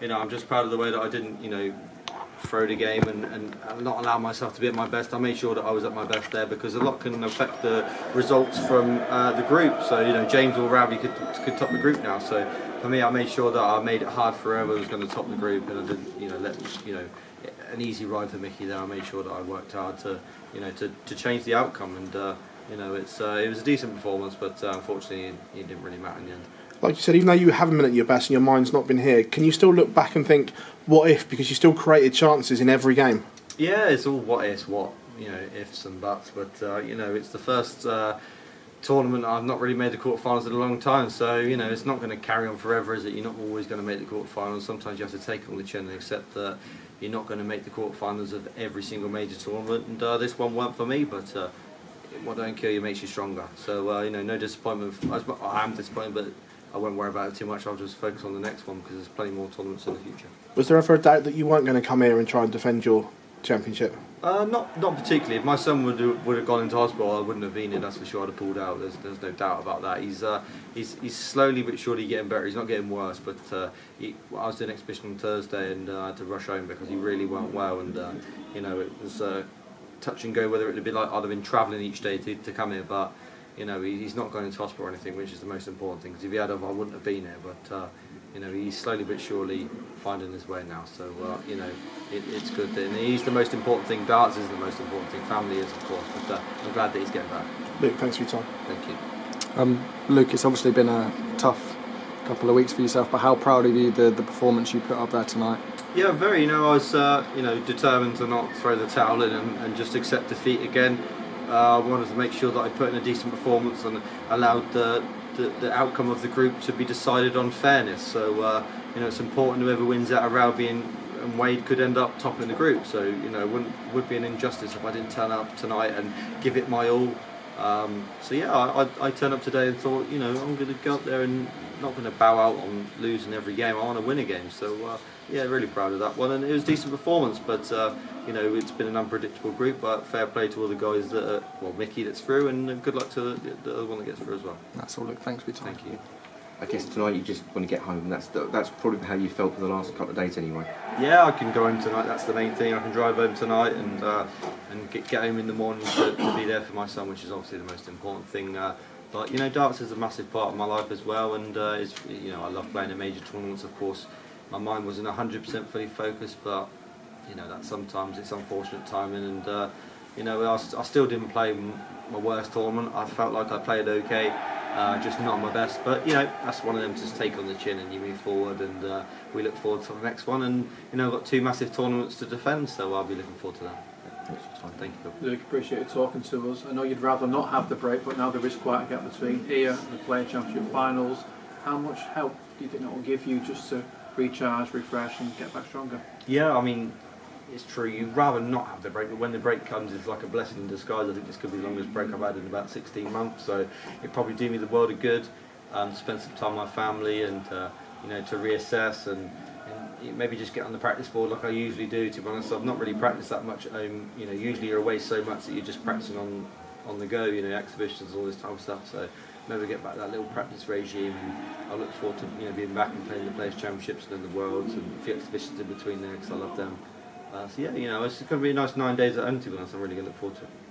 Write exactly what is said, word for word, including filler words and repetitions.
you know, I'm just proud of the way that I didn't, you know, throw the game and, and not allow myself to be at my best. I made sure that I was at my best there, because a lot can affect the results from uh, the group. So, you know, James or Rowdy could, could top the group now. So for me, I made sure that I made it hard for whoever was going to top the group, and I didn't, you know, let, you know, an easy ride for Mickey there. I made sure that I worked hard to, you know, to, to change the outcome. And, uh, you know, it's uh, it was a decent performance, but uh, unfortunately, it, it didn't really matter in the end. Like you said, even though you haven't been at your best and your mind's not been here, can you still look back and think, what if? Because you still created chances in every game. Yeah, it's all what ifs, what, you know, ifs and buts. But, uh, you know, it's the first uh, tournament I've not really made the quarterfinals in a long time. So, you know, it's not going to carry on forever, is it? You're not always going to make the quarterfinals. Sometimes you have to take it on the chin and accept that you're not going to make the quarterfinals of every single major tournament. And uh, this one weren't for me, but... Uh, what don't kill you makes you stronger. So, uh, you know, no disappointment. I am disappointed, but I won't worry about it too much. I'll just focus on the next one, because there's plenty more tournaments in the future. Was there ever a doubt that you weren't going to come here and try and defend your championship? Uh, not not particularly. If my son would have, would have gone into hospital, I wouldn't have been here, that's for sure. I'd have pulled out. There's, there's no doubt about that. He's, uh, he's, he's slowly but surely getting better. He's not getting worse, but uh, he, I was doing an exhibition on Thursday, and uh, I had to rush home because he really went well. And, uh, you know, it was... Uh, touch and go whether it would be like I'd have been travelling each day to, to come here, but you know, he, he's not going into hospital or anything, which is the most important thing, because if he had have, I wouldn't have been here. But uh, you know, he's slowly but surely finding his way now, so uh, you know, it, it's good. And he's the most important thing. Darts is the most important thing, family is of course, but uh, I'm glad that he's getting back. Luke, thanks for your time. Thank you. Um, Luke, it's obviously been a tough couple of weeks for yourself, but how proud of you the, the performance you put up there tonight? Yeah, very. You know, I was uh, you know, determined to not throw the towel in and, and just accept defeat again. Uh, I wanted to make sure that I put in a decent performance and allowed the, the, the outcome of the group to be decided on fairness. So uh, you know, it's important whoever wins out of Rowby and, and Wade could end up topping the group. So you know, it wouldn't, would be an injustice if I didn't turn up tonight and give it my all. Um, so yeah, I, I, I turned up today and thought, you know, I'm going to go up there and not going to bow out on losing every game. I want to win a game. So uh, yeah, really proud of that one, and it was a decent performance. But uh, you know, it's been an unpredictable group. But fair play to all the guys that, are, well, Mickey that's through, and good luck to the, the other one that gets through as well. That's all. Luke, thanks for your time. Thank you. I guess tonight you just want to get home. That's the, that's probably how you felt for the last couple of days, anyway. Yeah, I can go home tonight. That's the main thing. I can drive home tonight and uh, and get, get home in the morning to, to be there for my son, which is obviously the most important thing. Uh, But you know, darts is a massive part of my life as well, and uh, it's, you know, I love playing in major tournaments. Of course, my mind wasn't one hundred percent fully focused, but you know, that sometimes it's unfortunate timing. And uh, you know, I, I still didn't play my worst tournament. I felt like I played okay, uh, just not my best. But you know, that's one of them. Just take on the chin and you move forward. And uh, we look forward to the next one. And you know, I've got two massive tournaments to defend, so I'll be looking forward to that. Thank you. Luke, appreciate you talking to us. I know you'd rather not have the break, but now there is quite a gap between here and the Player Championship finals. How much help do you think that will give you just to recharge, refresh and get back stronger? Yeah, I mean, it's true, you'd rather not have the break, but when the break comes, it's like a blessing in disguise. I think this could be the longest break I've had in about sixteen months, so it'd probably do me the world of good, um, spend some time with my family and uh, you know, to reassess and maybe just get on the practice board like I usually do. To be honest, I've not really practiced that much at home. You know, usually you're away so much that you're just practicing on on the go. You know, exhibitions, all this type of stuff. So maybe get back to that little practice regime. And I look forward to, you know, being back and playing the Players Championships and then the Worlds and a few exhibitions in between there because I love them. Uh, so yeah, you know, it's going to be a nice nine days at home. To be honest, I'm really going to look forward to it.